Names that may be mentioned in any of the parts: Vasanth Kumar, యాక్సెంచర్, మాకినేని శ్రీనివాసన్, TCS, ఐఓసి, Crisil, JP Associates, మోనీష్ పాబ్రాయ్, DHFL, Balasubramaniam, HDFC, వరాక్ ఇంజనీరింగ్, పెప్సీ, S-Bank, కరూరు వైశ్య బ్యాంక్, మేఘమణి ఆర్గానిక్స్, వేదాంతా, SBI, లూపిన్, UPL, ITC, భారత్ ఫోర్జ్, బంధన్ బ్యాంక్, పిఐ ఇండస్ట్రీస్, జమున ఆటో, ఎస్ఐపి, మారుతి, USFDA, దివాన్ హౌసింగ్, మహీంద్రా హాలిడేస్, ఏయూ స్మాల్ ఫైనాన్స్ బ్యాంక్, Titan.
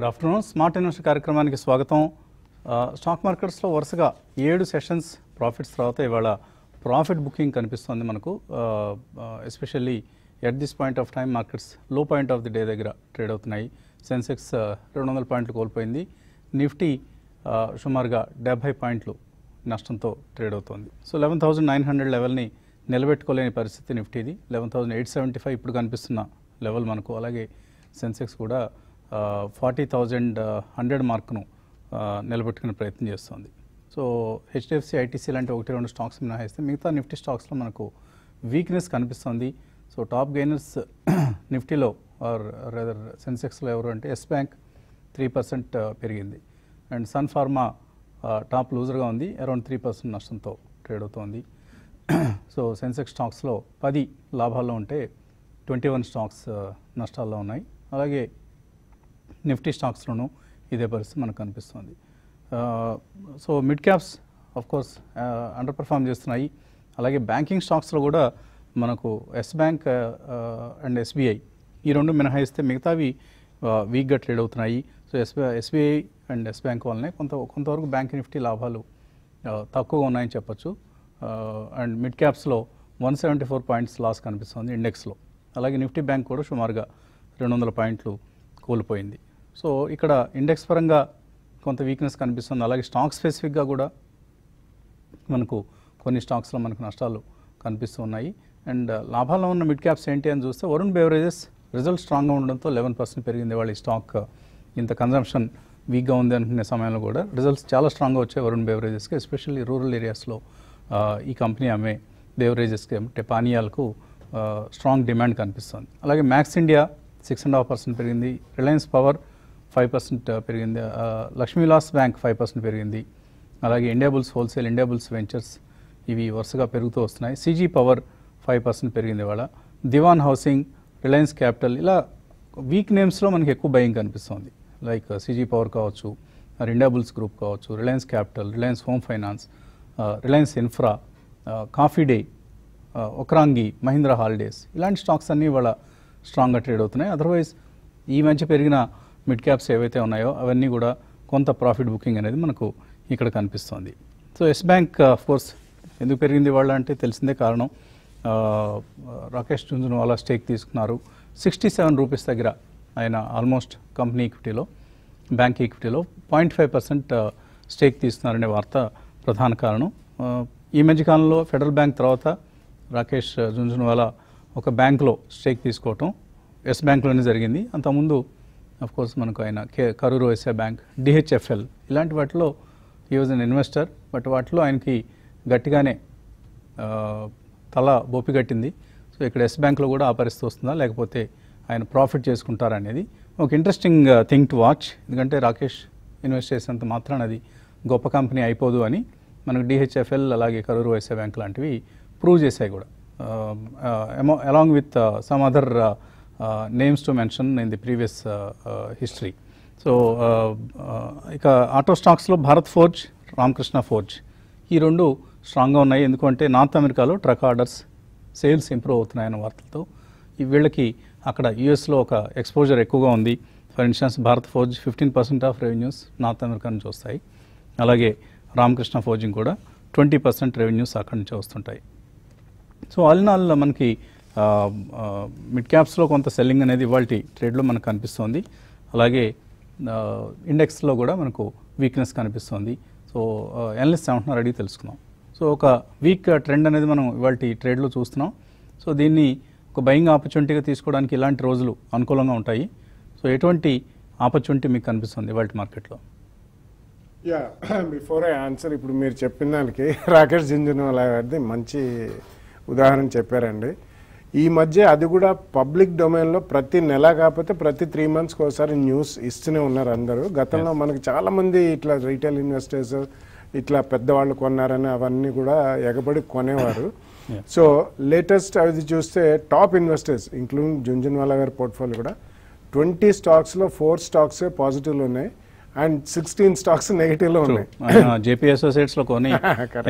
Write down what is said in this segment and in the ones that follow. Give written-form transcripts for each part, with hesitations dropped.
Good afternoon smart investor కార్యక్రమానికి స్వాగతం. Stock మార్కెట్స్లో వరుసగా 7 సెషన్స్ ప్రాఫిట్స్ తర్వాత ఇవాళ ప్రాఫిట్ బుకింగ్ కనిపిస్తుంది మనకు. Especially at this point of time markets లో పాయింట్ ఆఫ్ ది డే దగ్గర ట్రేడ్ అవుతున్నాయి. సెన్సెక్స్ 200 పాయింట్లు కోల్పోయింది, నిఫ్టీ సుమారుగా 70 పాయింట్లు నష్టంతో ట్రేడ్ అవుతోంది. సో 11,900 లెవెల్ని నిలబెట్టుకోలేని పరిస్థితి నిఫ్టీది. 11,875 ఇప్పుడు కనిపిస్తున్న లెవెల్ మనకు. అలాగే సెన్సెక్స్ కూడా 40,100 మార్కును నిలబెట్టుకునే ప్రయత్నం చేస్తుంది. సో హెచ్డిఎఫ్సి, ఐటీసీ లాంటి 1-2 స్టాక్స్ మినహాయిస్తే మిగతా నిఫ్టీ స్టాక్స్లో మనకు వీక్నెస్ కనిపిస్తుంది. సో టాప్ గెయినర్స్ నిఫ్టీలో ఆర్ రెదర్ సెన్సెక్స్లో ఎవరు అంటే S-Bank 3% పెరిగింది, అండ్ సన్ ఫార్మా టాప్ లూజర్గా ఉంది, అరౌండ్ 3% నష్టంతో ట్రేడ్ అవుతోంది. సో సెన్సెక్స్ స్టాక్స్లో 10 లాభాల్లో ఉంటే 21 స్టాక్స్ నష్టాల్లో ఉన్నాయి. అలాగే నిఫ్టీ స్టాక్స్లోనూ ఇదే పరిస్థితి మనకు కనిపిస్తుంది. So mid caps of course underperform చేస్తున్నాయి. అలాగే బ్యాంకింగ్ స్టాక్స్లో కూడా మనకు S-Bank అండ్ SBI ఈ 2 మినహాయిస్తే మిగతావి వీక్గా ట్రేడ్ అవుతున్నాయి. సో SBI అండ్ S-Bank వల్లనే కొంతవరకు బ్యాంక్ నిఫ్టీ లాభాలు తక్కువగా ఉన్నాయని చెప్పచ్చు. అండ్ మిడ్ క్యాప్స్లో 174 పాయింట్స్ లాస్ కనిపిస్తుంది ఇండెక్స్లో. అలాగే నిఫ్టీ బ్యాంక్ కూడా సుమారుగా 200 పాయింట్లు కోల్పోయింది. సో ఇక్కడ ఇండెక్స్ పరంగా కొంత వీక్నెస్ కనిపిస్తుంది. అలాగే స్టాక్ స్పెసిఫిక్గా కూడా మనకు కొన్ని స్టాక్స్లో మనకు నష్టాలు కనిపిస్తూ ఉన్నాయి. అండ్ లాభాల్లో ఉన్న మిడ్ క్యాప్స్ ఏంటి అని చూస్తే వరుణ్ బెవరేజెస్ రిజల్ట్ స్ట్రాంగ్గా ఉండడంతో 11% పెరిగింది. వాళ్ళ ఈ స్టాక్ ఇంత కన్జంప్షన్ వీక్గా ఉంది అనుకునే సమయంలో కూడా రిజల్ట్స్ చాలా స్ట్రాంగ్గా వచ్చాయి వరుణ్ బెవరేజెస్కి. ఎస్పెషల్లీ రూరల్ ఏరియాస్లో ఈ కంపెనీ అమ్మే బెవరేజెస్కి అంటే పానీయాలకు స్ట్రాంగ్ డిమాండ్ కనిపిస్తుంది. అలాగే మ్యాక్స్ ఇండియా 6.5% పెరిగింది, రిలయన్స్ పవర్ 5% పెరిగింది, లక్ష్మీ విలాస్ బ్యాంక్ 5% పెరిగింది, అలాగే ఇండియాబుల్స్ హోల్సేల్, ఇండియాబుల్స్ వెంచర్స్ ఇవి వరుసగా పెరుగుతూ వస్తున్నాయి. C.G. పవర్ 5% పెరిగింది ఇవాళ, దివాన్ హౌసింగ్, రిలయన్స్ క్యాపిటల్ ఇలా వీక్ నేమ్స్లో మనకి ఎక్కువ బయింగ్ కనిపిస్తుంది. Like C.G. పవర్ కావచ్చు, ఇండియాబుల్స్ గ్రూప్ కావచ్చు, Reliance capital, Reliance home finance, Reliance infra, coffee day, ఒకరాంగి, మహీంద్రా హాలిడేస్ ఇలాంటి స్టాక్స్ అన్నీ ఇవాళ స్ట్రాంగ్గా ట్రేడ్ అవుతున్నాయి. అదర్వైజ్ ఈ మధ్య పెరిగిన మిడ్ క్యాప్స్ ఏవైతే ఉన్నాయో అవన్నీ కూడా కొంత ప్రాఫిట్ బుకింగ్ అనేది మనకు ఇక్కడ కనిపిస్తుంది. సో S-Bank ఆఫ్ కోర్స్ ఎందుకు పెరిగింది వాళ్ళ అంటే తెలిసిందే కారణం. రాకేష్ జుంజున్వాలా స్టేక్ తీసుకున్నారు. 67 రూపీస్ దగ్గర ఆయన ఆల్మోస్ట్ కంపెనీ ఈక్విటీలో, బ్యాంక్ ఈక్విటీలో 0.5% స్టేక్ తీసుకున్నారనే వార్త ప్రధాన కారణం. ఈ మధ్యకాలంలో ఫెడరల్ బ్యాంక్ తర్వాత రాకేష్ జుంజున్వాలా ఒక బ్యాంక్లో స్టేక్ తీసుకోవటం S-Bankలోనే జరిగింది. అంతకుముందు అఫ్కోర్స్ మనకు ఆయన కరూరు వైశ్య బ్యాంక్, DHFL ఇలాంటి వాటిలో he was an investor. But వాటిలో ఆయనకి గట్టిగానే తల బొప్పి కట్టింది. సో ఇక్కడ S-Bankలో కూడా ఆ పరిస్థితి వస్తుందా లేకపోతే ఆయన ప్రాఫిట్ చేసుకుంటారా అనేది ఒక ఇంట్రెస్టింగ్ థింగ్ టు వాచ్. ఎందుకంటే రాకేష్ ఇన్వెస్ట్ చేసినంత మాత్రాన అది గొప్ప కంపెనీ అయిపోదు అని మనకు DHFL అలాగే కరూరు వైశ్య బ్యాంక్ లాంటివి ప్రూవ్ చేశాయి కూడా, along with some other names to mention in the previous history. So ఇక ఆటో స్టాక్స్లో భారత్ ఫోర్జ్, రామకృష్ణ ఫోర్జ్ ఈ 2 స్ట్రాంగ్గా ఉన్నాయి. ఎందుకంటే నార్త్ అమెరికాలో ట్రక్ ఆర్డర్స్ సేల్స్ ఇంప్రూవ్ అవుతున్నాయన్న వార్తలతో వీళ్ళకి అక్కడ యుఎస్లో ఒక ఎక్స్పోజర్ ఎక్కువగా ఉంది. For instance భారత్ ఫోర్జ్ 15% of revenues north America నుంచి వస్తాయి. అలాగే రామకృష్ణ ఫోర్జింగ్ కూడా 20% రెవెన్యూస్ అక్కడి నుంచి వస్తుంటాయి. సో ఆల్ ఇన్ ఆల్ మనకి మిడ్ క్యాప్స్లో కొంత సెల్లింగ్ అనేది ఇవాళ ట్రేడ్లో మనకు కనిపిస్తుంది. అలాగే ఇండెక్స్లో కూడా మనకు వీక్నెస్ కనిపిస్తుంది. సో ఎనలిస్ట్ ఏమంటున్నారు అడిగి తెలుసుకుందాం. సో ఒక వీక్ ట్రెండ్ అనేది మనం ఇవాళ ట్రేడ్లో చూస్తున్నాం. సో దీన్ని ఒక బయింగ్ ఆపర్చునిటీగా తీసుకోవడానికి ఇలాంటి రోజులు అనుకూలంగా ఉంటాయి. సో ఎటువంటి ఆపర్చునిటీ మీకు కనిపిస్తుంది ఇవాళ మార్కెట్లో? యా, బిఫోర్ ఐ ఆన్సర్, ఇప్పుడు మీరు చెప్పిన దానికి రాకేష్ జుంజున్వాలా గారిది మంచి ఉదాహరణ చెప్పారండి. ఈ మధ్య అది కూడా పబ్లిక్ డొమైన్లో ప్రతి నెల కాకపోతే ప్రతి 3 మంత్స్కి ఒకసారి న్యూస్ ఇస్తూనే ఉన్నారు అందరూ. గతంలో మనకు చాలామంది ఇట్లా రీటైల్ ఇన్వెస్టర్స్ ఇట్లా పెద్దవాళ్ళు కొన్నారని అవన్నీ కూడా ఎగబడి కొనేవారు. సో లేటెస్ట్ అది చూస్తే టాప్ ఇన్వెస్టర్స్ ఇంక్లూడింగ్ జుంజున్వాలా గారి పోర్ట్ఫోలియో కూడా 20 స్టాక్స్లో 4 స్టాక్సే పాజిటివ్లు ఉన్నాయి. and 16 stocks negative lo unnai. JP Associates lo koni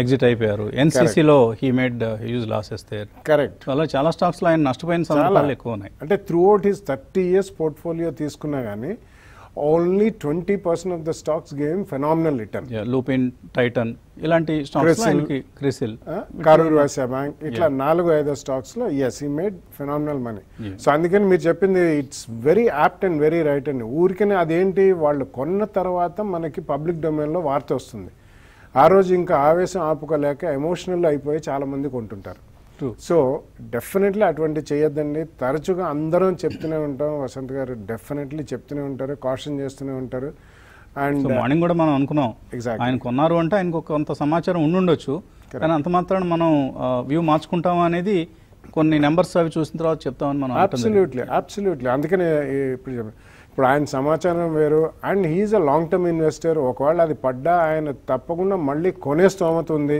exit ayyaru. NCC lo he made huge losses there. Correct. Alla chaala stocks lo ayan nashtapoyina sambalu ekku unnai. Ante throughout his 30 years portfolio teeskunna gaani only 20% of the stocks gave him phenomenal return. Yeah, Lupin, Titan ilanti stocks lo aniki Crisil, Karur Vyasa Bank itla 4-5 stocks lo yes he made phenomenal money. So andukani meer cheppindi it's very apt and very right and urikane adenti vallu konna tarvata manaki public domain lo vaartha ostundi. Aa roju inka aavesham aapukoleka emotional ayipoyi chaala mandi kontuntaru. So definitely అటువంటి చేయొద్దండి. తరచుగా అందరం చెప్తూనే ఉంటాం, వసంత్ గారు definitely చెప్తూనే ఉంటారు, caution చేస్తూనే ఉంటారు. అండ్ మార్నింగ్ కూడా మనం అనుకున్నాం ఆయన కొన్నారు అంటే ఆయనకు కొంత సమాచారం ఉండుండొచ్చు, కానీ అంత మాత్రాన మనం వ్యూ మార్చుకుంటాం అనేది కొన్ని నెంబర్స్ అవి చూసిన తర్వాత చెప్తామని మనం. Absolutely absolutely. అందుకనే ఇప్పుడు ఆయన సమాచారం వేరు. And he is a long term investor. ఒకవేళ అది పడ్డా ఆయన తప్పకుండా మళ్ళీ కొనే స్తోమత ఉంది.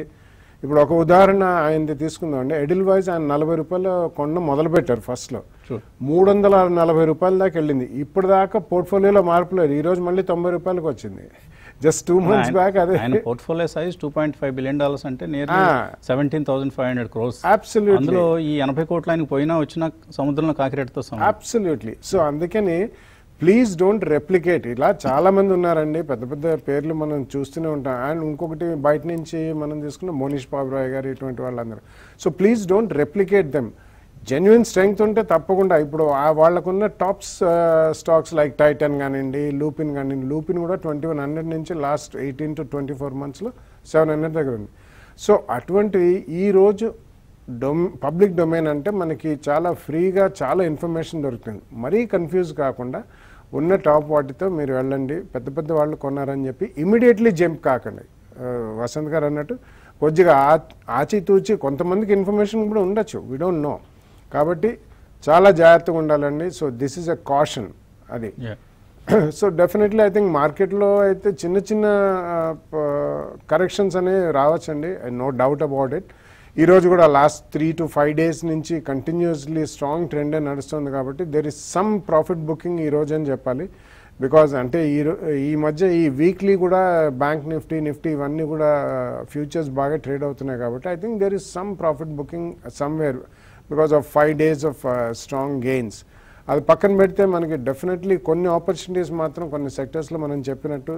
ఇప్పుడు ఒక ఉదాహరణ ఆయనది తీసుకుందాం అండి. ఎడిల్ వైజ్ ఆయన 40 రూపాయలు కొండ మొదలుపెట్టారు. ఫస్ట్లో 340 రూపాయల దాకా వెళ్ళింది. ఇప్పుడు దాకా పోర్ట్ఫోలియోలో మార్పు లేదు. ఈరోజు మళ్ళీ 90 రూపాయలకు వచ్చింది. Just 2 months back. అదే పోర్ట్ఫోలియో సైజ్ $2.5 billion అంటే నియర్లీ 17,500 crores. అందులో ఈ 80 కోట్ల ఆయనకు పోయినా వచ్చిన సముద్రంలో కాకిరేట్తో సమానం. అబ్సల్యూట్లీ. సో అందుకని ప్లీజ్ డోంట్ రెప్లికేట్. ఇలా చాలామంది ఉన్నారండి, పెద్ద పెద్ద పేర్లు మనం చూస్తూనే ఉంటాం. అండ్ ఇంకొకటి బయట నుంచి మనం తీసుకున్న మోనీష్ పాబ్రాయ్ గారు ఇటువంటి వాళ్ళందరూ. So please don't replicate them. Genuine strength ఉంటే తప్పకుండా ఇప్పుడు ఆ వాళ్ళకున్న టాప్స్ స్టాక్స్ లైక్ టైటన్ కానివ్వండి, లూపిన్ కానివ్వండి. లూపిన్ కూడా 2100 నుంచి లాస్ట్ 18 to 24 monthsలో 700 దగ్గర ఉంది. సో అటువంటివి ఈరోజు పబ్లిక్ డొమైన్ అంటే మనకి చాలా ఫ్రీగా చాలా ఇన్ఫర్మేషన్ దొరుకుతుంది. మరీ కన్ఫ్యూజ్ కాకుండా ఉన్న టాప్ వాటితో మీరు వెళ్ళండి. పెద్ద పెద్ద వాళ్ళు కొన్నారని చెప్పి ఇమీడియట్లీ జంప్ కాకండి. వసంత్ గారు అన్నట్టు కొద్దిగా ఆచితూచి, కొంతమందికి ఇన్ఫర్మేషన్ కూడా ఉండొచ్చు, వీ డోంట్ నో. కాబట్టి చాలా జాగ్రత్తగా ఉండాలండి. So this is a caution. అది సో డెఫినెట్లీ ఐ థింక్ మార్కెట్లో అయితే చిన్న చిన్న కరెక్షన్స్ అనేవి రావచ్చండి. I no doubt about it. ఈరోజు కూడా లాస్ట్ 3 to 5 days నుంచి కంటిన్యూస్లీ స్ట్రాంగ్ ట్రెండే నడుస్తుంది. కాబట్టి there is some profit booking ఈరోజు అని చెప్పాలి. బికాజ్ అంటే ఈ మధ్య ఈ వీక్లీ కూడా బ్యాంక్ నిఫ్టీ, నిఫ్టీ ఇవన్నీ కూడా ఫ్యూచర్స్ బాగా ట్రేడ్ అవుతున్నాయి. కాబట్టి I think there is some profit booking somewhere because of 5 days of strong gains. అది పక్కన పెడితే మనకి డెఫినెట్లీ కొన్ని ఆపర్చునిటీస్ మాత్రం కొన్ని సెక్టర్స్లో మనం చెప్పినట్టు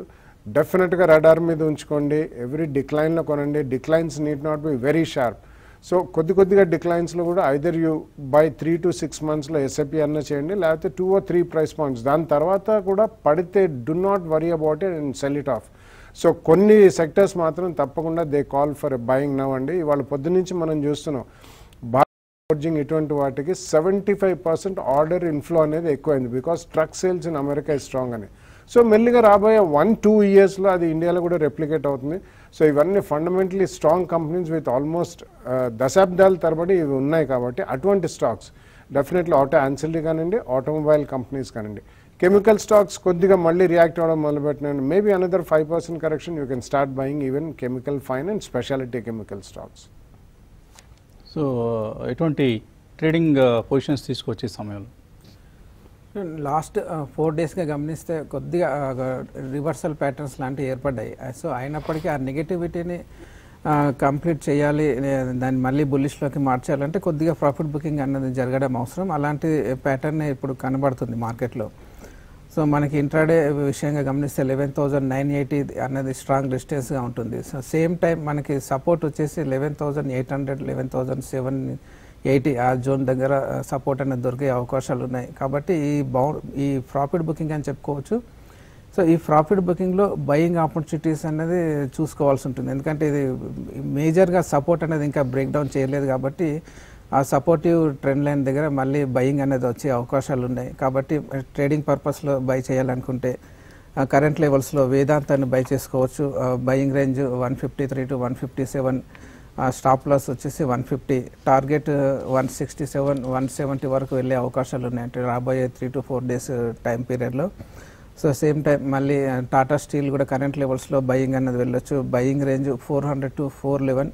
డెఫినెట్గా రాడార్ మీద ఉంచుకోండి. ఎవ్రీ డిక్లైన్లో కొనండి. Declines need not be very sharp. So కొద్ది కొద్దిగా డిక్లైన్స్లో కూడా ఐదర్ యూ బై 3 to 6 monthsలో ఎస్ఐపి అన్న చేయండి, లేకపోతే 2 or 3 ప్రైస్ పాయింట్స్. దాని తర్వాత కూడా పడితే do not worry about it and sell it off. So కొన్ని సెక్టర్స్ మాత్రం తప్పకుండా they call for buying now అండి. ఇవాళ పొద్దునుంచి మనం చూస్తున్నాం భారత్ ఫోర్జింగ్ ఇటువంటి వాటికి 75% ఆర్డర్ ఇన్ఫ్లో అనేది ఎక్కువైంది. Because truck sales in America is strong అని. సో మెల్లిగా రాబోయే 1-2 yearsలో అది ఇండియాలో కూడా రెప్లికేట్ అవుతుంది. సో ఇవన్నీ fundamentally strong companies with almost దశాబ్దాల తరబడి ఇవి ఉన్నాయి. కాబట్టి అటువంటి స్టాక్స్ డెఫినెట్లీ ఆటో యాన్సిలరీ కానివ్వండి, ఆటోమొబైల్ కంపెనీస్ కానివ్వండి, కెమికల్ స్టాక్స్ కొద్దిగా మళ్ళీ రియాక్ట్ అవ్వడం మొదలుపెట్టినండి. Maybe another 5% correction you can start buying even chemical fine and speciality chemical stocks. So ఎటువంటి ట్రేడింగ్ పొజిషన్స్ తీసుకొచ్చే సమయంలో లాస్ట్ 4 daysగా గమనిస్తే కొద్దిగా రివర్సల్ ప్యాటర్న్స్ లాంటివి ఏర్పడ్డాయి. సో అయినప్పటికీ ఆ నెగటివిటీని కంప్లీట్ చేయాలి, దాన్ని మళ్ళీ బుల్లిష్లోకి మార్చాలంటే కొద్దిగా ప్రాఫిట్ బుకింగ్ అన్నది జరగడం అవసరం. అలాంటి ప్యాటర్నే ఇప్పుడు కనబడుతుంది మార్కెట్లో. సో మనకి ఇంట్రాడే విషయంగా గమనిస్తే 11,980 అన్నది స్ట్రాంగ్ డిస్టెన్స్గా ఉంటుంది. సో సేమ్ టైం మనకి సపోర్ట్ వచ్చేసి 11,800, 11,780 ఆ జోన్ దగ్గర సపోర్ట్ అనేది దొరికే అవకాశాలు ఉన్నాయి. కాబట్టి ఈ ప్రాఫిట్ బుకింగ్ అని చెప్పుకోవచ్చు. సో ఈ ప్రాఫిట్ బుకింగ్లో బయింగ్ ఆపర్చునిటీస్ అనేది చూసుకోవాల్సి ఉంటుంది. ఎందుకంటే ఇది మేజర్గా సపోర్ట్ అనేది ఇంకా బ్రేక్ డౌన్ చేయలేదు. కాబట్టి ఆ సపోర్టివ్ ట్రెండ్ లైన్ దగ్గర మళ్ళీ బయింగ్ అనేది వచ్చే అవకాశాలు ఉన్నాయి. కాబట్టి ట్రేడింగ్ పర్పస్లో బై చేయాలనుకుంటే కరెంట్ లెవెల్స్లో వేదాంతాన్ని బై చేసుకోవచ్చు. Buying range 153 to 157, stop loss వచ్చేసి 150, టార్గెట్ 167, 170 వరకు వెళ్ళే అవకాశాలు ఉన్నాయి. అంటే రాబోయే 3 to 4 days టైం పీరియడ్లో. సో సేమ్ టైం మళ్ళీ టాటా స్టీల్ కూడా కరెంట్ లెవెల్స్లో బయింగ్ అన్నది వెళ్ళొచ్చు. Buying range 400 to 411,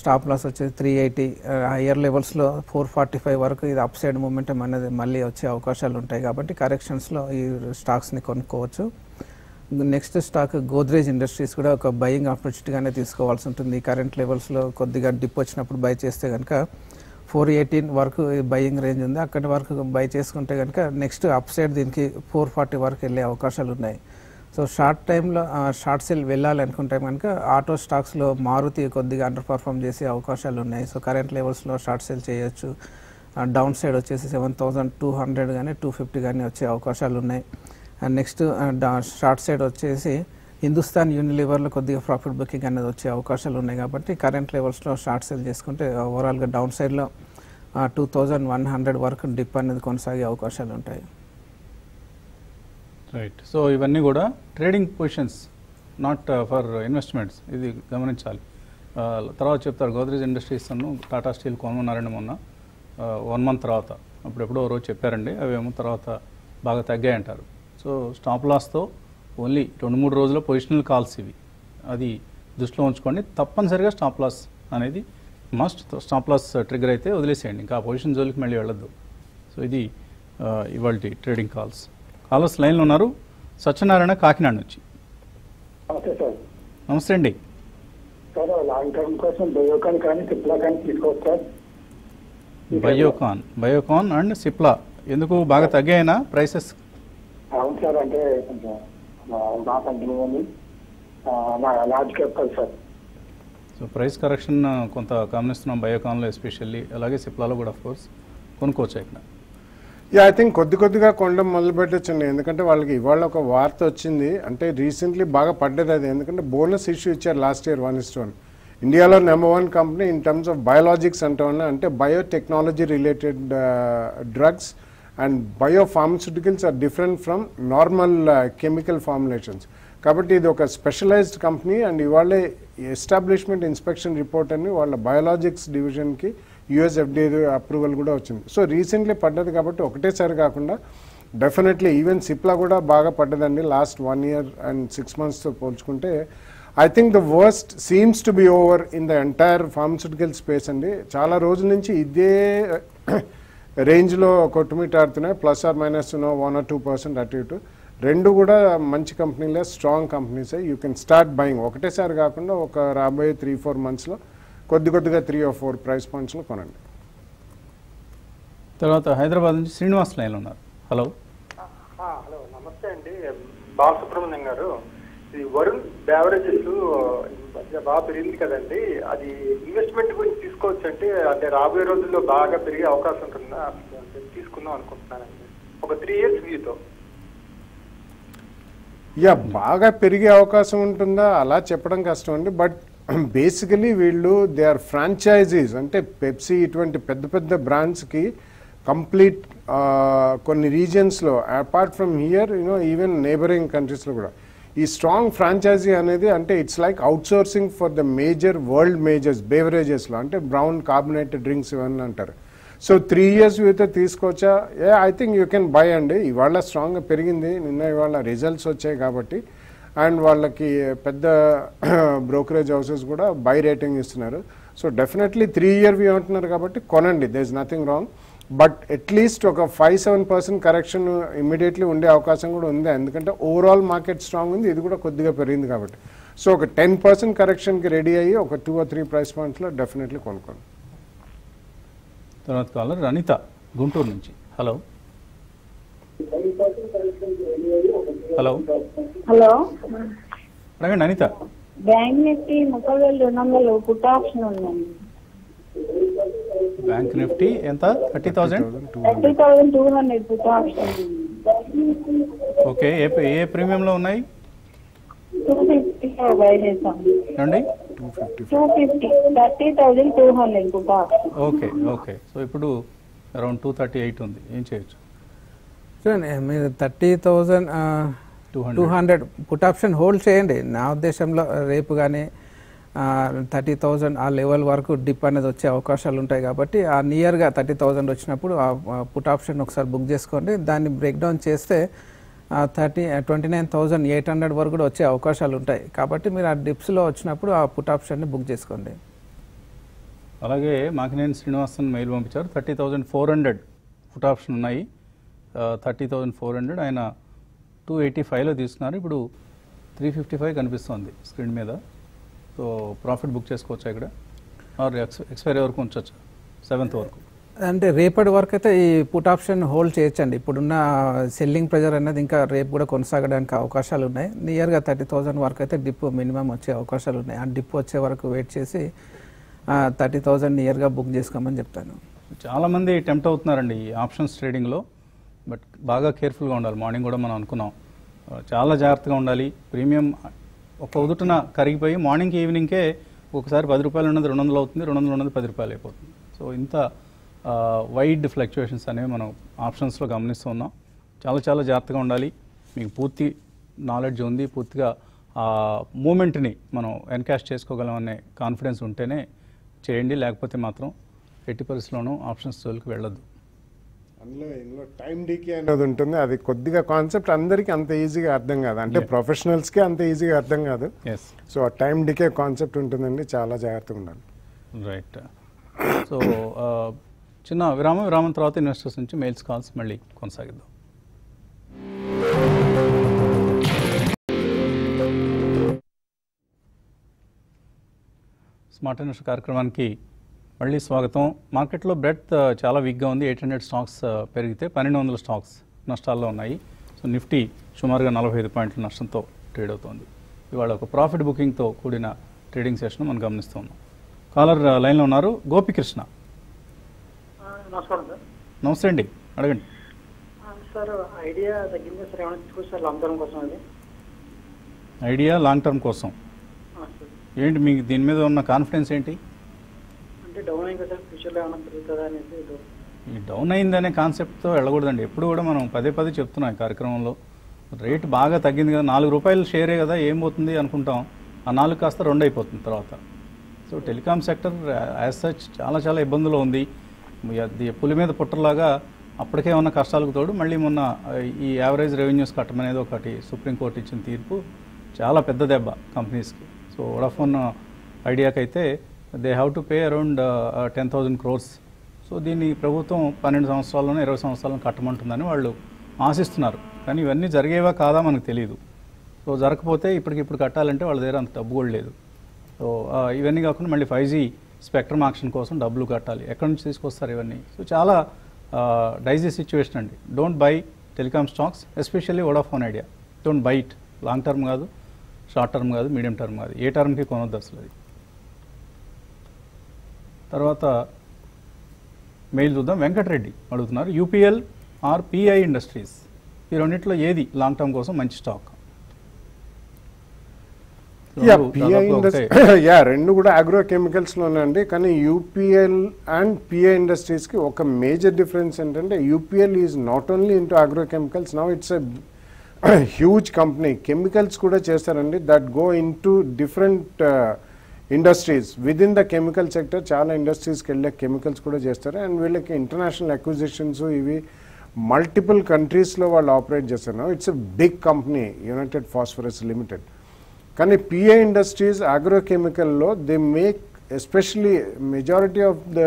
stop loss వచ్చేసి 380, హయ్యర్ లెవెల్స్లో 445 వరకు ఇది అప్ సైడ్ మూమెంటం అనేది మళ్ళీ వచ్చే అవకాశాలు ఉంటాయి. కాబట్టి కరెక్షన్స్లో ఈ స్టాక్స్ని కొనుక్కోవచ్చు. The next stock Godrej Industries kuda oka buying opportunity gaane teesukovalsi untundi current levels lo koddiga dip vachinappudu buy cheste ganaka 418 వరకు బయింగ్ రేంజ్ ఉంది. అక్కడి వరకు బై చేసుకుంటే కనుక నెక్స్ట్ అప్ సైడ్ దీనికి 440 వరకు వెళ్ళే అవకాశాలు ఉన్నాయి. సో షార్ట్ టైంలో షార్ట్ సెల్ వెళ్ళాలనుకుంటే కనుక ఆటో స్టాక్స్లో మారుతి కొద్దిగా అండర్ పర్ఫామ్ చేసే అవకాశాలు ఉన్నాయి. సో కరెంట్ లెవెల్స్లో షార్ట్ సెల్ చేయొచ్చు. డౌన్ సైడ్ వచ్చేసి 7200 కానీ 250 కానీ వచ్చే అవకాశాలు ఉన్నాయి. అండ్ నెక్స్ట్ షార్ట్ సైడ్ వచ్చేసి హిందుస్థాన్ యూనిలివర్లో కొద్దిగా ప్రాఫిట్ బుకింగ్ అనేది వచ్చే అవకాశాలు ఉన్నాయి. కాబట్టి కరెంట్ లెవెల్స్లో షార్ట్ సెల్ చేసుకుంటే ఓవరాల్గా డౌన్ సైడ్లో 2100 వరకు డిప్ అనేది కొనసాగే అవకాశాలు ఉంటాయి. రైట్. సో ఇవన్నీ కూడా trading positions, not for investments, ఇది గమనించాలి. తర్వాత చెప్తారు గోద్రేజ్ ఇండస్ట్రీస్ అను టాటా స్టీల్ కొనుగోనారని మొన్న 1 month తర్వాత అప్పుడెప్పుడో రోజు చెప్పారండి. అవేమో తర్వాత బాగా తగ్గాయంటారు. సో స్టాప్ లాస్తో ఓన్లీ 2-3 రోజుల పొజిషనల్ కాల్స్ ఇవి, అది దృష్టిలో ఉంచుకోండి. తప్పనిసరిగా స్టాప్ లాస్ అనేది మస్ట్. స్టాప్ లాస్ ట్రిగర్ అయితే వదిలేసేయండి, ఇంకా ఆ పొజిషన్ జోలికి మళ్ళీ వెళ్ళద్దు. సో ఇది ఇవాళ ట్రేడింగ్ కాల్స్. కాలర్స్ లైన్లో ఉన్నారు. సత్యనారాయణ కాకినాడ నుంచి. నమస్తే అండి. లాంగ్ టర్మ్ కోసం బయోకాన్ కానీ సిప్లా కానీ తీసుకోవచ్చు. బయోకాన్ అండ్ సిప్లా ఎందుకు బాగా తగ్గాయినా ప్రైసెస్? అవును సార్, అంటే బాగా తగ్గింది. Large capital sir. So price correction కొంత గమనిస్తున్నాం బయోకాన్లో ఎస్పెషల్లీ, అలాగే సిప్లాలో కూడా ఆఫ్ కోర్స్ కొనుక్కోవచ్చు. ఇక్కడ యా ఐ థింక్ కొద్దిగా కొనడం మొదలు పెట్టచ్చండి. ఎందుకంటే వాళ్ళకి ఇవాళ ఒక వార్త వచ్చింది, అంటే రీసెంట్లీ బాగా పడ్డది అది. ఎందుకంటే బోనస్ ఇష్యూ ఇచ్చారు లాస్ట్ ఇయర్ 1:1. ఇండియాలో #1 company in terms of biologics అంటామన్నా, అంటే biotechnology related drugs and biopharmaceuticals are different from normal chemical formulations. కాబట్టి ఇది ఒక స్పెషలైజ్డ్ కంపెనీ. అండ్ ఇవాళ ఎస్టాబ్లిష్మెంట్ ఇన్స్పెక్షన్ రిపోర్ట్ అని వాళ్ళ బయోలాజిక్స్ డివిజన్కి USFDA అప్రూవల్ కూడా వచ్చింది. సో రీసెంట్లీ పడ్డది కాబట్టి ఒకటేసారి కాకుండా డెఫినెట్లీ ఈవెన్ సిప్లా కూడా బాగా పడ్డదండి లాస్ట్ 1 year and 6 monthsతో పోల్చుకుంటే. I think the worst seems to be over in the entire pharmaceutical space అండి. చాలా రోజుల నుంచి ఇదే రేంజ్లో కొట్టుమిటాడుతున్నాయి, ±1 or 2% అటు ఇటు. రెండు కూడా మంచి కంపెనీలే, స్ట్రాంగ్ కంపెనీసే. యూ కెన్ స్టార్ట్ బయింగ్ ఒకటేసారి కాకుండా ఒక రాబోయే 3-4 monthsలో కొద్దిగా 3 or 4 ప్రైస్ పాయింట్స్లో కొనండి. తర్వాత హైదరాబాద్ నుంచి శ్రీనివాస్ లైన్లో ఉన్నారు. హలో. హలో నమస్తే అండి బాలసుబ్రహ్మణ్యం గారు. ఇది వరుణ్ బ్యావరేజెస్ బాగా పెరిగింది కదండి, అది ఇన్వెస్ట్మెంట్ గురించి తీసుకోవచ్చు అంటే, అంటే రాబోయే రోజుల్లో బాగా పెరిగే అవకాశం ఉంటుందా? తీసుకుందాం అనుకుంటున్నానండి ఒక 3 years వ్యూతో. యా బాగా పెరిగే అవకాశం ఉంటుందా అలా చెప్పడం కష్టం అండి. బట్ బేసికలీ వీళ్ళు దే ఆర్ ఫ్రాంచైజీస్, అంటే పెప్సీ ఇటువంటి పెద్ద బ్రాండ్స్కి కంప్లీట్ కొన్ని రీజియన్స్లో apart from here you know even neighbouring కంట్రీస్లో కూడా ఈ స్ట్రాంగ్ ఫ్రాంచైజీ అనేది, అంటే it's like outsourcing for the major world majors బేవరేజెస్లో, అంటే బ్రౌన్ కార్బొనేటెడ్ డ్రింక్స్ ఇవన్నీ అంటారు. సో 3 years అయితే తీసుకోవచ్చా? I think you can buy అండి. ఇవాళ స్ట్రాంగ్గా పెరిగింది, నిన్న ఇవాళ రిజల్ట్స్ వచ్చాయి కాబట్టి. అండ్ వాళ్ళకి పెద్ద బ్రోకరేజ్ హౌసెస్ కూడా బై రేటింగ్ ఇస్తున్నారు. సో డెఫినెట్లీ 3 year వ్యూ అంటున్నారు కాబట్టి కొనండి, there is nothing wrong. But at least ఒక 5-7% కరెక్షన్ ఇమీడియట్లీ ఉండే అవకాశం కూడా ఉంది, ఎందుకంటే ఓవరాల్ మార్కెట్ స్ట్రాంగ్ ఉంది, ఇది కూడా కొద్దిగా పెరిగింది కాబట్టి. సో ఒక 10% కరెక్షన్కి రెడీ అయ్యి ఒక 2 or 3 ప్రైస్ పాయింట్స్లో డెఫినెట్లీ కొనుక్కోండి. తర్వాత కాలర్ అనిత గుంటూరు నుంచి. హలో. హలో హలో అడగండి Anitha. Bank Nifty 30,200 put option ఉందండి. బ్యాంక్ నిఫ్టీ ఎంత? 30,200 పుట్ ఆప్షన్. ఓకే, ఏ ప్రీమియంలో ఉన్నాయి? 250 బై చేసాం అండి. 30,200 put option. Okay okay. So ఇప్పుడు అరౌండ్ 238 ఉంది, ఏం చేయొచ్చు? మీరు 30,200 పుట్ ఆప్షన్ హోల్డ్ చేయండి. నా ఉద్దేశంలో రేపు కానీ 30,000 ఆ లెవెల్ వరకు డిప్ అనేది వచ్చే అవకాశాలు ఉంటాయి. కాబట్టి ఆ నియర్గా 30,000 వచ్చినప్పుడు ఆ పుట్ ఆప్షన్ ఒకసారి బుక్ చేసుకోండి. దాన్ని బ్రేక్డౌన్ చేస్తే 29,800 వరకు కూడా వచ్చే అవకాశాలు ఉంటాయి. కాబట్టి మీరు ఆ డిప్స్లో వచ్చినప్పుడు ఆ పుట్ ఆప్షన్ని బుక్ చేసుకోండి. అలాగే మాకినేని శ్రీనివాసన్ మెయిల్ పంపించారు. 30,400 పుట్ ఆప్షన్ ఉన్నాయి. 30,400 ఆయన 285లో తీసుకున్నారు, ఇప్పుడు 355 కనిపిస్తుంది స్క్రీన్ మీద. సో ప్రాఫిట్ బుక్ చేసుకోవచ్చా ఇక్కడ ఆర్ ఎక్స్పైరీ వరకు ఉంచవచ్చు 7th వరకు? అంటే రేపటి వరకు అయితే ఈ పుట్ ఆప్షన్ హోల్డ్ చేయొచ్చండి. ఇప్పుడున్న సెల్లింగ్ ప్రెజర్ అనేది ఇంకా రేపు కూడా కొనసాగడానికి అవకాశాలు ఉన్నాయి. నియర్గా 30,000 వరకు అయితే డిప్ మినిమం వచ్చే అవకాశాలు ఉన్నాయి. ఆ డిప్ వచ్చే వరకు వెయిట్ చేసి 30,000 నియర్గా బుక్ చేసుకోమని చెప్తాను. చాలామంది టెంప్ట్ అవుతున్నారండి ఈ ఆప్షన్స్ ట్రేడింగ్లో, బట్ బాగా కేర్ఫుల్గా ఉండాలి. మార్నింగ్ కూడా మనం అనుకున్నాం చాలా జాగ్రత్తగా ఉండాలి. ప్రీమియం ఒక ఉదుటన కరిగిపోయి మార్నింగ్కి ఈవినింగ్కే ఒకసారి 10 రూపాయలు ఉన్నది 200 అవుతుంది, 200 ఉన్నది 10 రూపాయలు అయిపోతుంది. సో ఇంత వైడ్ ఫ్లక్చుయేషన్స్ అనేవి మనం ఆప్షన్స్లో గమనిస్తూ ఉన్నాం. చాలా చాలా జాగ్రత్తగా ఉండాలి. మీకు పూర్తి నాలెడ్జ్ ఉంది, పూర్తిగా ఆ మూమెంట్ని మనం ఎన్కాష్ చేసుకోగలం అనే కాన్ఫిడెన్స్ ఉంటేనే చేయండి. లేకపోతే మాత్రం ఎట్టి పరిస్థితుల్లోనూ ఆప్షన్స్ జోలికి వెళ్ళొద్దు. అందులో ఇందులో టైం డీకే అనేది ఉంటుంది. అది కొద్దిగా కాన్సెప్ట్ అందరికీ అంత ఈజీగా అర్థం కాదు, అంటే ప్రొఫెషనల్స్కి అంత ఈజీగా అర్థం కాదు. సో ఆ టైం డీకే కాన్సెప్ట్ ఉంటుందండి, చాలా జాగ్రత్తగా ఉండాలి. రైట్. సో చిన్న విరామం తర్వాత ఇన్వెస్టర్స్ నుంచి మెయిల్స్, కాల్స్ మళ్ళీ కొనసాగిద్దాం. స్మార్ట్ ఇన్వెస్టర్ కార్యక్రమానికి మళ్ళీ స్వాగతం. మార్కెట్లో బ్రెడ్త్ చాలా వీక్గా ఉంది. 800 స్టాక్స్ పెరిగితే 1200 స్టాక్స్ నష్టాల్లో ఉన్నాయి. సో నిఫ్టీ సుమారుగా 45 పాయింట్ల నష్టంతో ట్రేడ్ అవుతోంది. ఇవాళ ఒక ప్రాఫిట్ బుకింగ్తో కూడిన ట్రేడింగ్ సెషన్ మనం గమనిస్తూ ఉన్నాం. కాలర్ లైన్లో ఉన్నారు, గోపికృష్ణ. నమస్కారం సార్. నమస్తే అండి, అడగండి సార్. ఐడియా తగ్గింది సార్, ఏమైనా తీసుకొస్తారు లాంగ్ టర్మ్ కోసం? అది ఐడియా లాంగ్ టర్మ్ కోసం ఏంటి మీకు దీని మీద ఉన్న కాన్ఫిడెన్స్ ఏంటి? అంటే డౌన్ అయింది సార్, ఫ్యూచర్లో ఏమైనా పెరుగుతుందా అనేసి. ఈ డౌన్ అయిందనే కాన్సెప్ట్తో వెళ్ళకూడదండి. ఎప్పుడు కూడా మనం పదే చెప్తున్నాం ఈ కార్యక్రమంలో. రేటు బాగా తగ్గింది కదా, 4 రూపాయలు షేరే కదా, ఏం పోతుంది అనుకుంటాం. ఆ 4 కాస్త 2 అయిపోతుంది తర్వాత. So telecom sector as such చాలా చాలా ఇబ్బందులు ఉంది. పులి మీద పుట్టలాగా అప్పటికే ఉన్న కష్టాలకు తోడు మళ్ళీ మొన్న ఈ యావరేజ్ రెవెన్యూస్ కట్టమనేది ఒకటి సుప్రీంకోర్టు ఇచ్చిన తీర్పు చాలా పెద్ద దెబ్బ కంపెనీస్కి. సో వొడాఫోన్ ఐడియాకైతే they have to pay around 10,000 crores. So దీన్ని ప్రభుత్వం 12 సంవత్సరాల్లోనే 20 సంవత్సరాలను కట్టమంటుందని వాళ్ళు ఆశిస్తున్నారు. కానీ ఇవన్నీ జరిగేవా కాదా మనకు తెలియదు. సో జరగకపోతే ఇప్పటికిప్పుడు కట్టాలంటే వాళ్ళ దగ్గర అంత డబ్బు కూడా లేదు. సో ఇవన్నీ కాకుండా మళ్ళీ 5G స్పెక్ట్రమ్ ఆక్షన్ కోసం డబ్బులు కట్టాలి. ఎక్కడి నుంచి తీసుకొస్తారు ఇవన్నీ? సో చాలా డైజీ సిచ్యువేషన్ అండి. Don't buy telecom stocks, especially Vodafone Idea. Don't buy it. Long term కాదు, షార్ట్ టర్మ్ కాదు, మీడియం టర్మ్ కాదు, ఏ టర్మ్కి కొనొద్దు అసలు అది. తర్వాత మెయిల్ చూద్దాం. వెంకటరెడ్డి అడుగుతున్నారు, యూపీఎల్ ఆర్ పిఐ ఇండస్ట్రీస్ ఈ రెండింటిలో ఏది లాంగ్ టర్మ్ కోసం మంచి స్టాక్? యా, రెండు కూడా అగ్రో కెమికల్స్లోనే అండి. కానీ యూపీఎల్ అండ్ పిఐ ఇండస్ట్రీస్కి ఒక మేజర్ డిఫరెన్స్ ఏంటంటే, UPL is not only into agro chemicals, now it's a huge company. Chemicals కూడా చేస్తారండి, that go into different industries with in the chemical sector. చాలా ఇండస్ట్రీస్కి వెళ్ళే కెమికల్స్ కూడా చేస్తారు. అండ్ వీళ్ళకి ఇంటర్నేషనల్ అక్విజిషన్స్ ఇవి మల్టిపుల్ కంట్రీస్లో వాళ్ళు ఆపరేట్ చేస్తారు. It's a big company, United Phosphorus Limited. కానీ పిఐ ఇండస్ట్రీస్ అగ్రోకెమికల్లో they make especially majority of the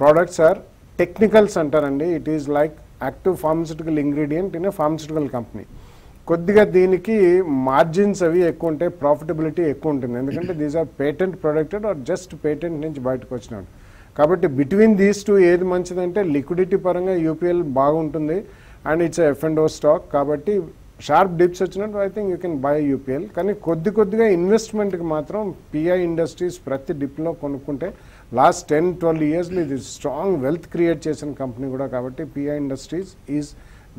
products are technicals అంటారండి. It is like active pharmaceutical ingredient in a pharmaceutical company. కొద్దిగా దీనికి margins అవి ఎక్కువ ఉంటాయి, ప్రాఫిటబిలిటీ ఎక్కువ ఉంటుంది. ఎందుకంటే these are patent protected or just patent నుంచి బయటకు వచ్చినాడు. కాబట్టి బిట్వీన్ దీస్ టూ ఏది మంచిదంటే, లిక్విడిటీ పరంగా యూపీఎల్ బాగుంటుంది and it's F and O stock. కాబట్టి షార్ప్ డిప్స్ వచ్చినట్టు I think you can buy UPL. కానీ కొద్దిగా ఇన్వెస్ట్మెంట్కి మాత్రం పిఐ ఇండస్ట్రీస్ ప్రతి డిప్లో కొనుక్కుంటే లాస్ట్ 10-12 yearsలో ఇది స్ట్రాంగ్ వెల్త్ క్రియేట్ చేసిన కంపెనీ కూడా. కాబట్టి పిఐ ఇండస్ట్రీస్ is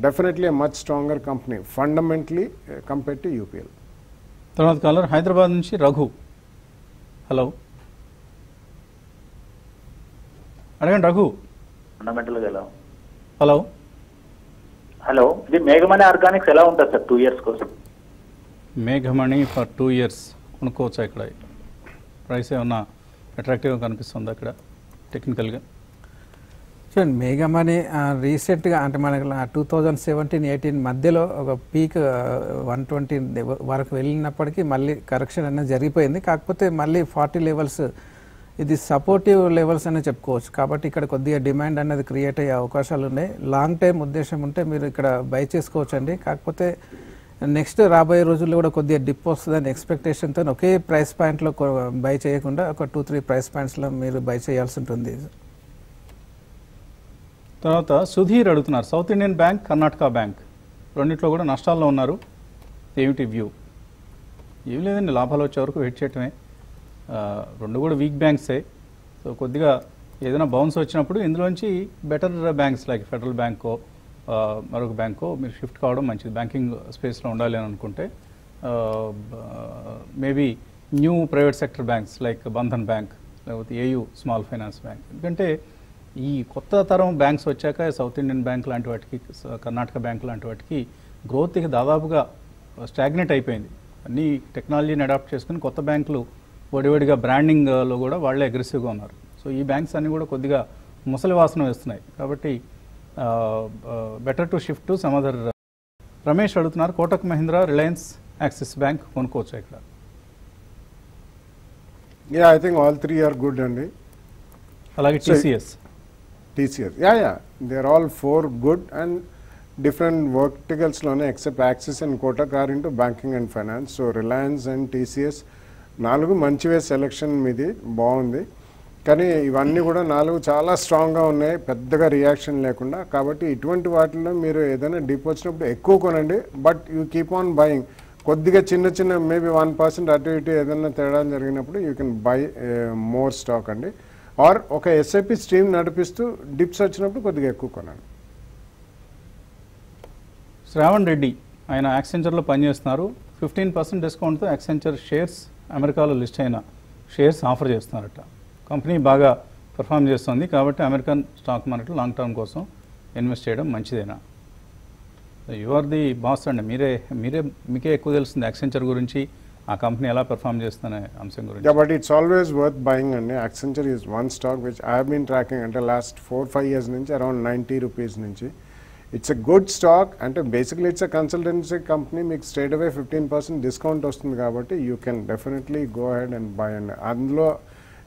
definitely much stronger company fundamentally compare to UPL. తర్వాత కాలర్ హైదరాబాద్ నుంచి రఘు. హలో, అడగండి రఘు. ఫండమెంటల్గా ఎలా? హలో హలో, ఇది మేఘమణి ఆర్గానిక్స్ ఎలా ఉంటుంది సార్ 2 years కోసం? మేఘమణి ఫర్ 2 years కొనుక్కోవచ్చా ఇక్కడ? ప్రైస్ ఏమన్నా అట్రాక్టివ్గా కనిపిస్తుంది అక్కడ టెక్నికల్గా? చూడండి, మేఘమణి రీసెంట్గా అంటే మనకి 2017-18 మధ్యలో ఒక పీక్ 120 వరకు వెళ్ళినప్పటికీ మళ్ళీ కరెక్షన్ అనేది జరిగిపోయింది. కాకపోతే మళ్ళీ 40 లెవెల్స్ ఇది సపోర్టివ్ లెవెల్స్ అనేది చెప్పుకోవచ్చు. కాబట్టి ఇక్కడ కొద్దిగా డిమాండ్ అనేది క్రియేట్ అయ్యే అవకాశాలు ఉన్నాయి. లాంగ్ టైం ఉద్దేశం ఉంటే మీరు ఇక్కడ బై చేసుకోవచ్చు అండి. కాకపోతే నెక్స్ట్ రాబోయే రోజుల్లో కూడా కొద్దిగా డిప్ వస్తుందని ఎక్స్‌పెక్టేషన్ తో ఒకే ప్రైస్ పాయింట్ లో బై చేయకుండా ఒక 2-3 ప్రైస్ పాయింట్స్ లో మీరు బై చేయాల్సి ఉంటుంది. తర్వాత సుధీర్ అడుగుతున్నారు south Indian bank, Karnataka bank రెండిట్లో కూడా నష్టాల్లో ఉన్నారు, ఏమిటి వ్యూ? ఏం లేదండి, లాభాలు వచ్చే వరకు వెయిట్ చేయటమే. రెండు కూడా వీక్ బ్యాంక్సే. సో కొద్దిగా ఏదైనా బౌన్స్ వచ్చినప్పుడు ఇందులోంచి బెటర్ బ్యాంక్స్ లైక్ ఫెడరల్ బ్యాంకో మరొక బ్యాంకు మీరు షిఫ్ట్ కావడం మంచిది. బ్యాంకింగ్ స్పేస్లో ఉండాలి అని అనుకుంటే maybe new private sector banks like బంధన్ బ్యాంక్ లేకపోతే ఏయూ స్మాల్ ఫైనాన్స్ బ్యాంక్. ఎందుకంటే ఈ కొత్త తరం బ్యాంక్స్ వచ్చాక సౌత్ ఇండియన్ బ్యాంక్ లాంటి వాటికి, కర్ణాటక బ్యాంక్ లాంటి వాటికి గ్రోత్ ఇక దాదాపుగా స్టాగ్నెట్ అయిపోయింది. అన్నీ టెక్నాలజీని అడాప్ట్ చేసుకుని కొత్త బ్యాంకులు వడివడిగా బ్రాండింగ్లో కూడా వాళ్ళే అగ్రెసివ్గా ఉన్నారు. సో ఈ బ్యాంక్స్ అన్నీ కూడా కొద్దిగా ముసలి వాసన వేస్తున్నాయి. కాబట్టి better to shift to some other. Ramesh అడుగుతున్నారు Kotak Mahindra, Reliance, Axis bank కొనుక్కోవచ్చు ఇక్కడ? Yeah, I think all three are good అండి. అలాగే TCS yeah they are all four good and different వర్టికల్స్లోనే except Axis and Kotak are into banking and finance. So Reliance and TCS నాలుగు మంచివే, selection మీది బాగుంది. కానీ ఇవన్నీ కూడా నాలుగు చాలా స్ట్రాంగ్గా ఉన్నాయి పెద్దగా రియాక్షన్ లేకుండా. కాబట్టి ఇటువంటి వాటిలో మీరు ఏదైనా డీప్ వచ్చినప్పుడు ఎక్కువ కొనండి, but you keep on buying. కొద్దిగా చిన్న చిన్న మేబీ 1% అటు ఇటు ఏదైనా తేడా జరిగినప్పుడు you can buy more stock అండి. ఆర్ ఒక ఎస్ఐపి స్ట్రీమ్ నడిపిస్తూ డిప్స్ వచ్చినప్పుడు కొద్దిగా ఎక్కువ కొనండి. శ్రావణ్ రెడ్డి ఆయన యాక్సెంచర్లో పనిచేస్తున్నారు. 15% డిస్కౌంట్తో యాక్సెంచర్ షేర్స్ అమెరికాలో లిస్ట్ అయిన షేర్స్ ఆఫర్ చేస్తున్నారట. కంపెనీ బాగా పర్ఫామ్ చేస్తుంది కాబట్టి American stock market long term కోసం ఇన్వెస్ట్ చేయడం మంచిదేనా? యు ఆర్ ది బాస్ అండి, మీకే ఎక్కువ తెలుస్తుంది యాక్సెంచర్ గురించి, ఆ కంపెనీ ఎలా పర్ఫామ్ చేస్తుందనే అంశం గురించి. But it's always worth buying అండి. యాక్సెంచర్ is one stock which I have been tracking అంటే లాస్ట్ 4-5 years నుంచి అరౌండ్ ₹90 నుంచి. ఇట్స్ ఎ గుడ్ స్టాక్ అంటే basically it's a consultancy company. మీకు స్ట్రేట్ అవే 15% డిస్కౌంట్ వస్తుంది కాబట్టి you can definitely go ahead and buy. And అందులో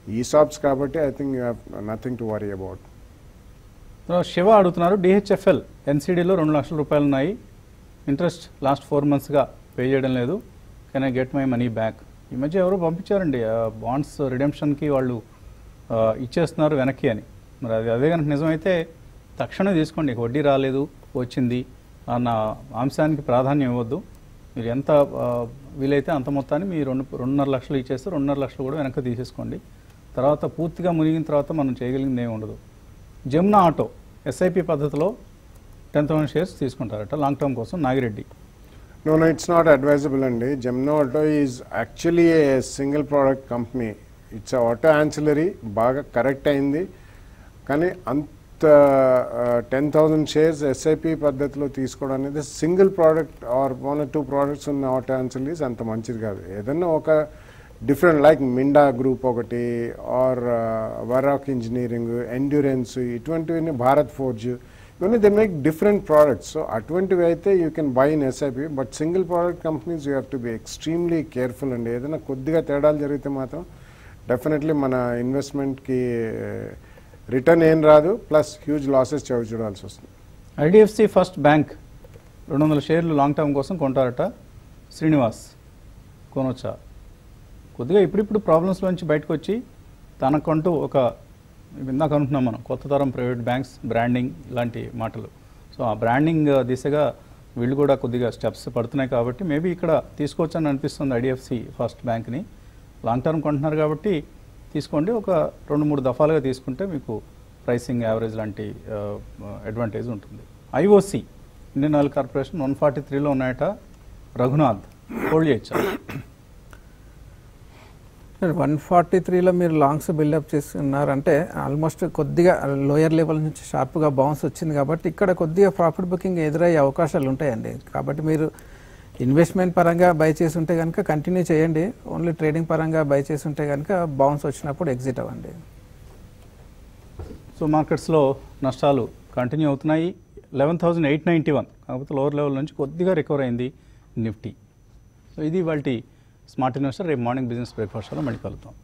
ఈ shops కాబట్టి I think you have nothing to worry about. Shiva అడుగుతున్నారు డిహెచ్ఎఫ్ఎల్ ఎన్సిడీలో ₹2 లక్షలు ఉన్నాయి, ఇంట్రెస్ట్ లాస్ట్ 4 monthsగా పే చేయడం లేదు, can I get my money back? ఈ మధ్య ఎవరో పంపించారండి బాండ్స్ రిడెంప్షన్కి, వాళ్ళు ఇచ్చేస్తున్నారు వెనక్కి అని. మరి అది అదే కనుక నిజమైతే తక్షణమే తీసుకోండి. వడ్డీ రాలేదు వచ్చింది అన్న అంశానికి ప్రాధాన్యం ఇవ్వద్దు. మీరు ఎంత వీలైతే అంత మొత్తాన్ని మీ ₹2-2.5 లక్షలు ఇచ్చేస్తే ₹2.5 లక్షలు కూడా వెనక్కి తీసేసుకోండి. తర్వాత పూర్తిగా మునిగిన తర్వాత మనం చేయగలిగింది ఏమి ఉండదు. జమున ఆటో ఎస్ఐపి పద్ధతిలో 10,000 షేర్స్ తీసుకుంటారట లాంగ్ టర్మ్ కోసం. Nagireddy no it's not advisable అండి. జమున ఆటో is actually a single product company, it's auto ancillary, బాగా కరెక్ట్ అయింది. కానీ అంత 10,000 షేర్స్ ఎస్ఐపి పద్ధతిలో తీసుకోవడం అనేది single product or 1 or 2 products ఉన్న ఆటో యాన్సిలరీస్ అంత మంచిది కాదు. ఏదన్నా ఒక డిఫరెంట్ లైక్ మిండా గ్రూప్ ఒకటి ఆర్ వరాక్ ఇంజనీరింగ్, ఎండ్యూరెన్స్, ఇటువంటివి, భారత్ ఫోర్జ్, ఇవన్నీ they make different products. So అటువంటివి అయితే you can buy in ఎస్ఐపి. But single product companies you have to be extremely careful అండి. ఏదైనా కొద్దిగా తేడాలు జరిగితే మాత్రం డెఫినెట్లీ మన ఇన్వెస్ట్మెంట్కి రిటర్న్ ఏం రాదు, ప్లస్ హ్యూజ్ లాసెస్ చవి చూడాల్సి వస్తుంది. ఐడిఎఫ్సి ఫస్ట్ బ్యాంక్ 200 షేర్లు లాంగ్ టర్మ్ కోసం కొంటారట. శ్రీనివాస్ కొనొచ్చా? కొద్దిగా ఇప్పుడిప్పుడు ప్రాబ్లమ్స్లోంచి బయటకు వచ్చి తనకంటూ ఒక, ఇందాక అనుకుంటున్నాం మనం కొత్త తరం ప్రైవేట్ బ్యాంక్స్ బ్రాండింగ్ ఇలాంటి మాటలు, సో ఆ బ్రాండింగ్ దిశగా వీళ్ళు కూడా కొద్దిగా స్టెప్స్ పడుతున్నాయి. కాబట్టి మేబీ ఇక్కడ తీసుకోవచ్చు అని అనిపిస్తుంది. ఐడిఎఫ్సి ఫస్ట్ బ్యాంక్ని లాంగ్ టర్మ్ కొంటున్నారు కాబట్టి తీసుకోండి. ఒక 2-3 దఫాలుగా తీసుకుంటే మీకు ప్రైసింగ్ యావరేజ్ లాంటి అడ్వాంటేజ్ ఉంటుంది. ఐఓసి ఇండియన్ ఆయిల్ కార్పొరేషన్ 143లో ఉన్నాయట. రఘునాథ్ హోల్డ్ చేయొచ్చారు? 143లో మీరు లాంగ్స్ బిల్డప్ చేస్తున్నారంటే ఆల్మోస్ట్ కొద్దిగా లోయర్ లెవెల్ నుంచి షార్ప్గా బౌన్స్ వచ్చింది కాబట్టి ఇక్కడ కొద్దిగా ప్రాఫిట్ బుకింగ్ ఎదురయ్యే అవకాశాలు ఉంటాయండి. కాబట్టి మీరు ఇన్వెస్ట్మెంట్ పరంగా బై చేసి ఉంటే కనుక కంటిన్యూ చేయండి, ఓన్లీ ట్రేడింగ్ పరంగా బై చేసి ఉంటే కనుక బౌన్స్ వచ్చినప్పుడు ఎగ్జిట్ అవ్వండి. సో మార్కెట్స్లో నష్టాలు కంటిన్యూ అవుతున్నాయి. 11,891 కాకపోతే లోవర్ లెవెల్ నుంచి కొద్దిగా రికవర్ అయింది నిఫ్టీ. సో ఇది వాళ్ళ స్మార్ట్ ఇన్వెస్టర్. రేపు మార్నింగ్ బిజినెస్ బ్రేక్ఫాస్ట్లో మళ్ళీ కలుద్దాం.